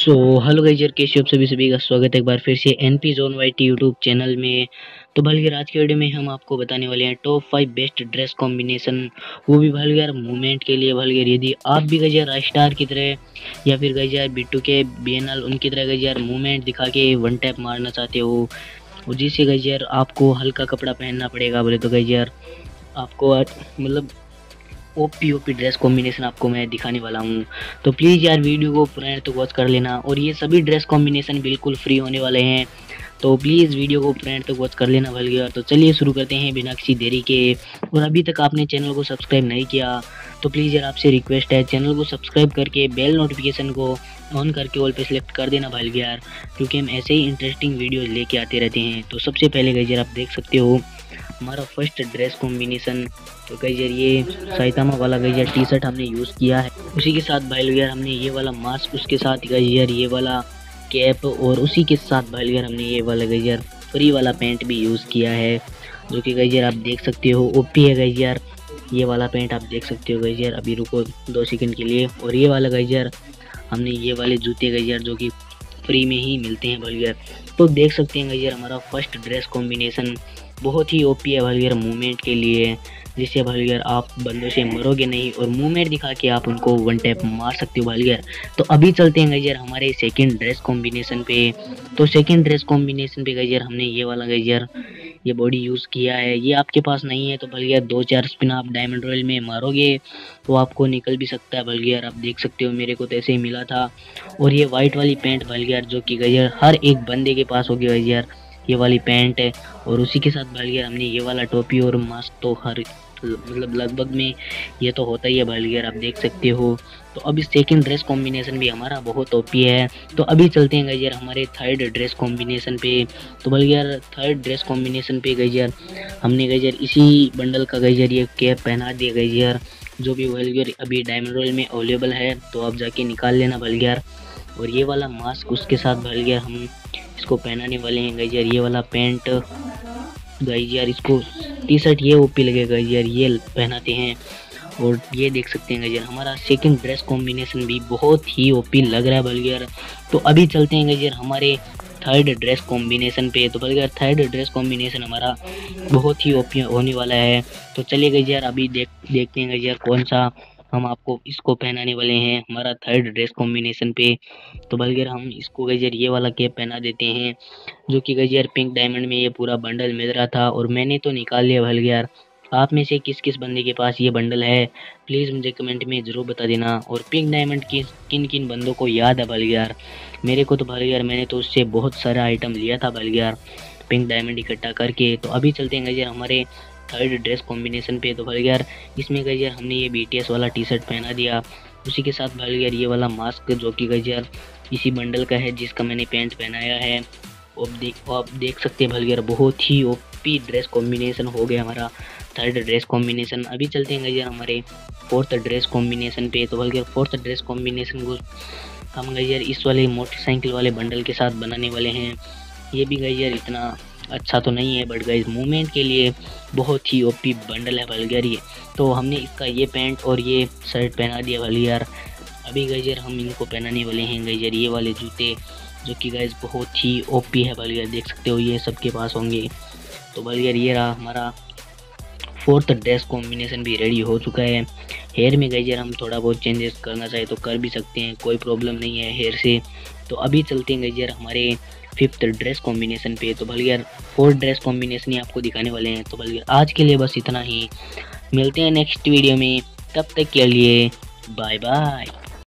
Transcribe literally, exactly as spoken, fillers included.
So hello geyser, कैसे हो आप सभी सभी का स्वागत है एक बार फिर से NP zone Y T YouTube channel में। तो भलगैर आज के वीडियो में हम आपको बताने वाले हैं top five best dress combination, वो भी भलगैर मूवमेंट के लिए। भलगैर यदि आप भी गाइजर रॉक स्टार की तरह या फिर गाइजर बिट्टू के बीएनएल उनकी तरह गाइजर मूवमेंट दिखा के वन टैप मारना चाहते हो और जिससे गाइजर आपको हल्का कपड़ा पहनना पड़ेगा, बोले तो गाइजर आपको मतलब ओपी ओपी ड्रेस कॉम्बिनेशन आपको मैं दिखाने वाला हूँ। तो प्लीज़ यार वीडियो को पूरा तो वॉच कर लेना और ये सभी ड्रेस कॉम्बिनेशन बिल्कुल फ्री होने वाले हैं, तो प्लीज़ वीडियो को पूरा तो वॉच कर लेना भलगैर। तो चलिए शुरू करते हैं बिना किसी देरी के। और अभी तक आपने चैनल को सब्सक्राइब नहीं किया तो प्लीज़ यार आपसे रिक्वेस्ट है, चैनल को सब्सक्राइब करके बेल नोटिफिकेशन को ऑन करके ऑल पे सिलेक्ट कर देना भलगैर, क्योंकि हम ऐसे ही इंटरेस्टिंग वीडियोज़ लेके आते रहते हैं। तो सबसे पहले गाइजर आप देख सकते हो हमारा फर्स्ट ड्रेस कॉम्बिनेशन। तो गाइजर ये साइतामा वाला गाइजर टी शर्ट हमने यूज़ किया है, उसी के साथ भलगैर हमने ये वाला मास्क, उसके साथ गाइजर ये वाला कैप और उसी के साथ भलगैर हमने ये वाला गाइजर फ्री वाला पैंट भी यूज़ किया है, जो कि गाइजर आप देख सकते हो ओपी है गाइजर। ये वाला पैंट आप देख सकते हो गाइजर, अभी रुको दो सेकंड के लिए। और ये वाला गाइजर हमने ये वाले जूते गाइजर जो कि फ्री में ही मिलते हैं भलगैर। तो देख सकते हैं गाइजर हमारा फर्स्ट ड्रेस कॉम्बिनेशन बहुत ही ओपी है भलगैर मूवमेंट के लिए, जिससे भलगैर आप बंदों से मरोगे नहीं और मूवमेंट दिखा के आप उनको वन टैप मार सकते हो भलगैर। तो अभी चलते हैं गाइजर हमारे सेकंड ड्रेस कॉम्बिनेशन पे। तो सेकंड ड्रेस कॉम्बिनेशन पे गाइजर हमने ये वाला गाइजर ये बॉडी यूज़ किया है। ये आपके पास नहीं है तो भलगैर दो चार स्पिन आप डायमंड रॉयल में मारोगे तो आपको निकल भी सकता है भलगैर, आप देख सकते हो मेरे को तो ऐसे ही मिला था। और ये वाइट वाली पैंट भलगैर जो कि गाइजर हर एक बंदे के पास होगी गाइजर, ये वाली पैंट है। और उसी के साथ भलगैर हमने ये वाला टोपी और मास्क, तो हर मतलब लगभग में ये तो होता ही है भलगैर, आप देख सकते हो। तो अभी सेकंड ड्रेस कॉम्बिनेशन भी हमारा बहुत ओपी है। तो अभी चलते हैं गाइजर हमारे थर्ड ड्रेस कॉम्बिनेशन पे। तो भलगैर थर्ड ड्रेस कॉम्बिनेशन पे गाइजर हमने गाइजर इसी बंडल का गाइजर ये कैप पहना दिया गाइजर, जो भी भलगैर अभी डायमंड रॉयल में अवेलेबल है तो आप जाके निकाल लेना भलगैर। और ये वाला मास्क, उसके साथ भलगैर हम इसको पहनाने वाले हैं गाइजर। ये वाला पैंट गाइजर, इसको टी शर्ट ये ओपी लगेगा गाइजर, ये पहनाते हैं। और ये देख सकते हैं गाइजर हमारा सेकंड ड्रेस कॉम्बिनेशन भी बहुत ही ओपी लग रहा है भलगैर। तो अभी चलते हैं गाइजर हमारे थर्ड ड्रेस कॉम्बिनेशन पे। तो भलगैर थर्ड ड्रेस कॉम्बिनेशन हमारा बहुत ही ओपी होने वाला है। तो चलिए गाइजर अभी देख देखते हैं गाइजर कौन सा हम आपको इसको पहनाने वाले हैं हमारा थर्ड ड्रेस कॉम्बिनेशन पे। तो भलगैर हम इसको गाइजर ये वाला कैप पहना देते हैं, जो कि गाइजर पिंक डायमंड में ये पूरा बंडल मिल रहा था और मैंने तो निकाल लिया भलगैर। आप में से किस किस बंदे के पास ये बंडल है प्लीज़ मुझे कमेंट में ज़रूर बता देना, और पिंक डायमंड के किन किन बंदों को याद है भलगैर। मेरे को तो भलगैर मैंने तो उससे बहुत सारा आइटम लिया था भलगैर पिंक डायमंड इकट्ठा करके। तो अभी चलते हैं गाइजर हमारे थर्ड ड्रेस कॉम्बिनेशन पे। तो भलगैर इसमें गाइजर हमने ये बीटीएस वाला टी शर्ट पहना दिया, उसी के साथ भलगैर ये वाला मास्क जो कि गाइजर इसी बंडल का है जिसका मैंने पैंट पहनाया है। आप देख आप देख सकते हैं भलगैर बहुत ही ओपी ड्रेस कॉम्बिनेशन हो गया हमारा थर्ड ड्रेस कॉम्बिनेशन। अभी चलते हैं गाइजर हमारे फोर्थ ड्रेस कॉम्बिनेशन पे। तो भलगैर फोर्थ ड्रेस कॉम्बिनेशन को हम गाइजर इस वाले मोटरसाइकिल वाले बंडल के साथ बनाने वाले हैं। ये भी गाइजर इतना अच्छा तो नहीं है बट गाइज मूवमेंट के लिए बहुत ही ओपी बंडल है भलगैर ये। तो हमने इसका ये पैंट और ये शर्ट पहना दिया भलगैर। अभी गाइजर हम इनको पहनाने वाले हैं गाइजर ये वाले जूते, जो कि गाइज बहुत ही ओपी है भलगैर, देख सकते हो ये सबके पास होंगे। तो भलगैर ये रहा हमारा फोर्थ ड्रेस कॉम्बिनेशन भी रेडी हो चुका है। हेयर में गाइजर हम थोड़ा बहुत चेंजेस करना चाहे तो कर भी सकते हैं, कोई प्रॉब्लम नहीं है हेयर से। तो अभी चलते हैं गाइजर हमारे फिफ्थ ड्रेस कॉम्बिनेशन पे। तो भलगैर फोर्थ ड्रेस कॉम्बिनेशन ही आपको दिखाने वाले हैं। तो भलगैर आज के लिए बस इतना ही, मिलते हैं नेक्स्ट वीडियो में, तब तक के लिए बाय बाय।